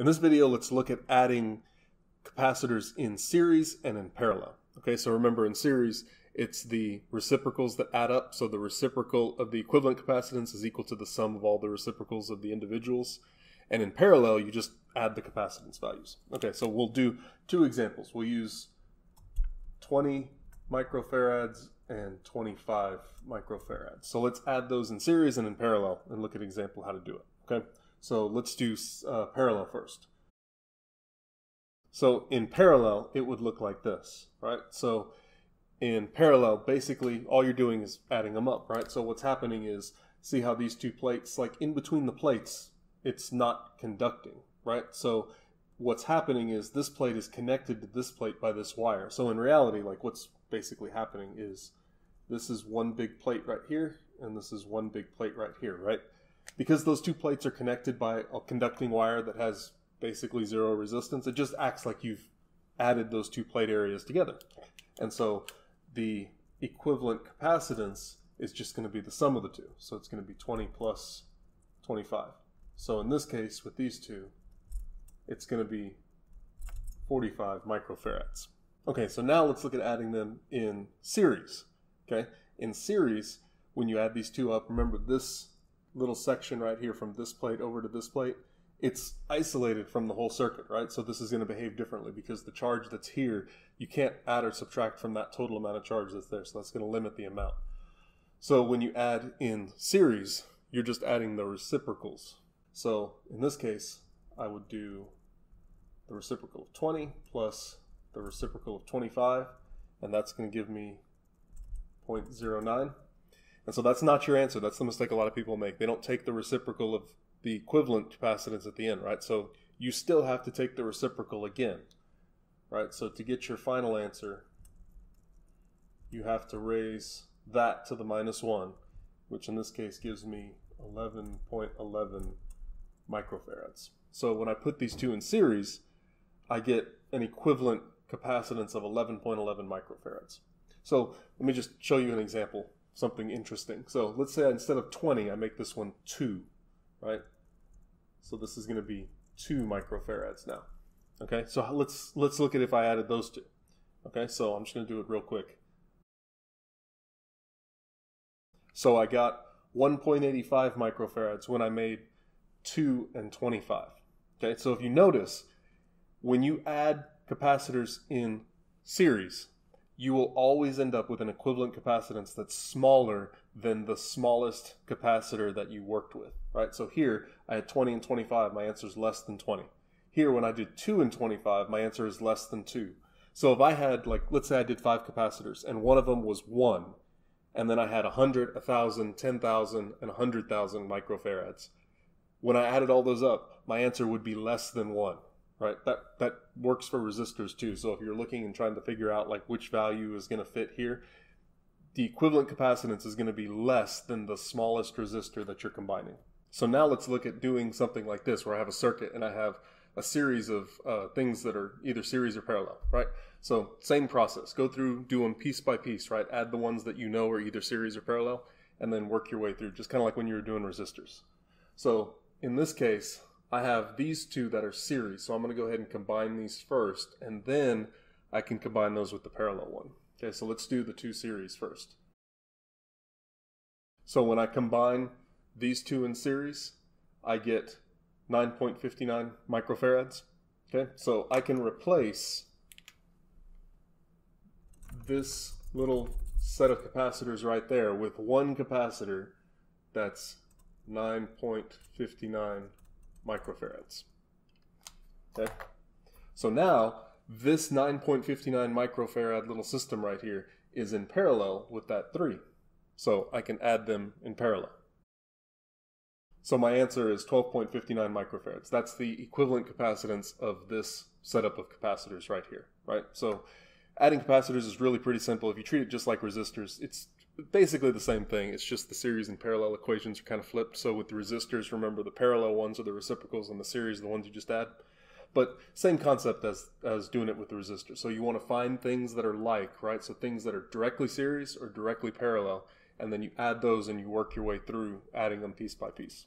In this video, let's look at adding capacitors in series and in parallel. Okay, so remember in series, it's the reciprocals that add up. So the reciprocal of the equivalent capacitance is equal to the sum of all the reciprocals of the individuals. And in parallel, you just add the capacitance values. Okay, so we'll do two examples. We'll use 20 microfarads and 25 microfarads. So let's add those in series and in parallel and look at an example how to do it. Okay. So let's do parallel first. So in parallel, it would look like this, right? So in parallel, basically all you're doing is adding them up, right? So what's happening is, see how these two plates, like in between the plates, it's not conducting, right? So what's happening is this plate is connected to this plate by this wire. So in reality, like what's basically happening is this is one big plate right here, and this is one big plate right here, right? Because those two plates are connected by a conducting wire that has basically zero resistance, it just acts like you've added those two plate areas together. And so the equivalent capacitance is just going to be the sum of the two. So it's going to be 20 plus 25. So in this case, with these two, it's going to be 45 microfarads. Okay, so now let's look at adding them in series. Okay, in series, when you add these two up, remember this little section right here from this plate over to this plate, it's isolated from the whole circuit, right? So this is going to behave differently because the charge that's here, you can't add or subtract from that total amount of charge that's there. So that's going to limit the amount. So when you add in series, you're just adding the reciprocals. So in this case, I would do the reciprocal of 20 plus the reciprocal of 25, and that's going to give me 0.09. And so that's not your answer. That's the mistake a lot of people make. They don't take the reciprocal of the equivalent capacitance at the end, right? So you still have to take the reciprocal again, right? So to get your final answer, you have to raise that to the -1, which in this case gives me 11.11 microfarads. So when I put these two in series, I get an equivalent capacitance of 11.11 microfarads. So let me just show you an example. Something interesting. So let's say instead of 20, I make this one 2, right? So this is going to be 2 microfarads now. Okay, so let's look at if I added those two. Okay, so I'm just going to do it real quick. So I got 1.85 microfarads when I made 2 and 25. Okay, so if you notice, when you add capacitors in series, you will always end up with an equivalent capacitance that's smaller than the smallest capacitor that you worked with, right? So here, I had 20 and 25, my answer is less than 20. Here, when I did 2 and 25, my answer is less than 2. So if I had, like, let's say I did 5 capacitors, and one of them was 1, and then I had 100, 1,000, 10,000, and 100,000 microfarads. When I added all those up, my answer would be less than 1. Right, that works for resistors too. So if you're looking and trying to figure out like which value is going to fit here, the equivalent capacitance is going to be less than the smallest resistor that you're combining. So now let's look at doing something like this where I have a circuit and I have a series of things that are either series or parallel, right? So same process, go through, do them piece by piece, right? Add the ones that you know are either series or parallel and then work your way through, just kind of like when you were doing resistors. So in this case, I have these two that are series, so I'm going to go ahead and combine these first, and then I can combine those with the parallel one. Okay, so let's do the two series first. So when I combine these two in series, I get 9.59 microfarads. Okay, so I can replace this little set of capacitors right there with one capacitor that's 9.59 microfarads. Okay, so now this 9.59 microfarad little system right here is in parallel with that 3, so I can add them in parallel. So my answer is 12.59 microfarads. That's the equivalent capacitance of this setup of capacitors right here, right? So adding capacitors is really pretty simple. If you treat it just like resistors, it's basically the same thing. It's just the series and parallel equations are kind of flipped. So with the resistors, remember the parallel ones are the reciprocals and the series are the ones you just add. But same concept as doing it with the resistor. So you want to find things that are like, right? So things that are directly series or directly parallel, and then you add those and you work your way through adding them piece by piece.